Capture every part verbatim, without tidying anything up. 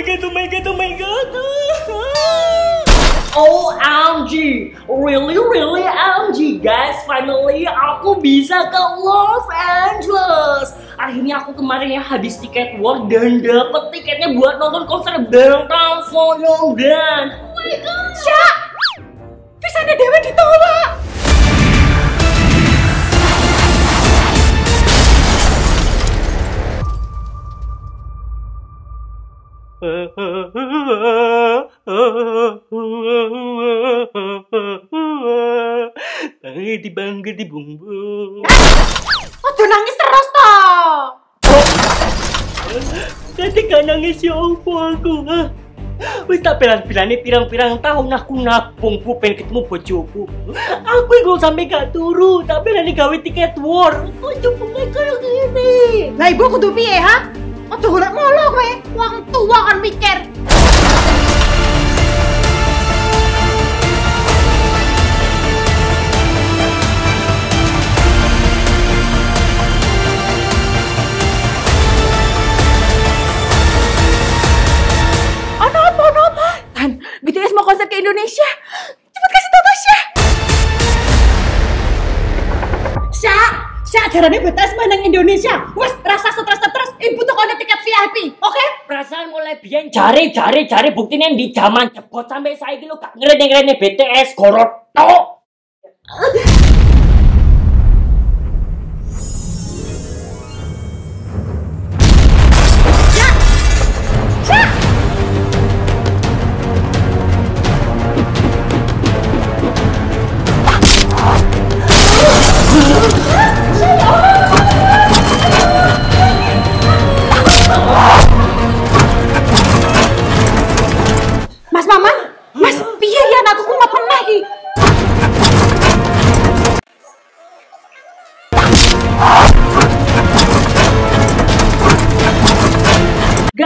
Oh my god, oh my god, oh my god. O M G, really really O M G guys, finally aku bisa ke Los Angeles. Akhirnya aku kemarin ya habis tiket war dan dapet tiketnya buat nonton konser Bentang Sonongan. Oh my god. Syak, visanya Dewa ditolak. Di bangga di bumbu. Aduh nangis terus toh. Nanti gak nangis ya opo aku. Wis tak pelan-pelane pirang-pirang tahun aku nabung ku pengen ketemu bojoku. Aku iku sampe gak turu, tapi lagi gawe tiket war. Bojoku kaya ngene. Lah ibu kudu piye ha? Aja golek mulu kowe. Wong tuwa kan mikir. B T S mau konser ke Indonesia, cepat kasih tau Tasya. Syak, Syak, caranya B T S main nang Indonesia. Wes, rasa stres-stres, ibu tuh konek tiket V I P, oke? Okay? Perasaan mulai biyen cari-cari-cari buktinya di zaman cepot sampai saiki lu gak ngerene-ngerene B T S goroto.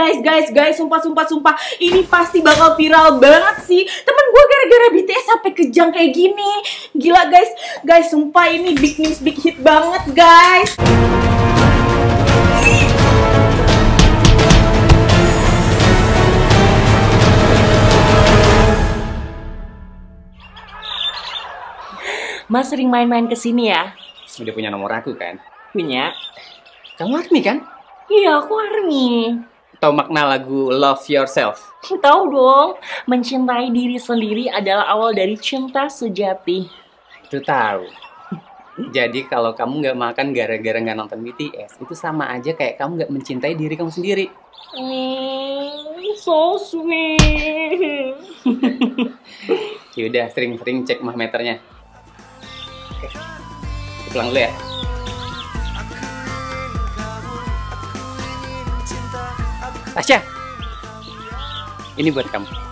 Guys, guys, guys, sumpah, sumpah, sumpah, ini pasti bakal viral banget sih. Temen gue gara-gara B T S sampai kejang kayak gini. Gila guys, guys, sumpah ini big news, big hit banget guys. Mas sering main-main kesini ya? Udah punya nomor aku kan? Punya. Kamu ARMY kan? Iya, aku ARMY. Tahu makna lagu Love Yourself? Tahu dong. Mencintai diri sendiri adalah awal dari cinta sejati. Itu tahu. Jadi kalau kamu nggak makan gara-gara nggak nonton B T S, itu sama aja kayak kamu nggak mencintai diri kamu sendiri. Mm, so sweet. Yaudah, sering-sering cek mah meternya. Oke, pulang dulu ya. Tasya, ini buat kamu.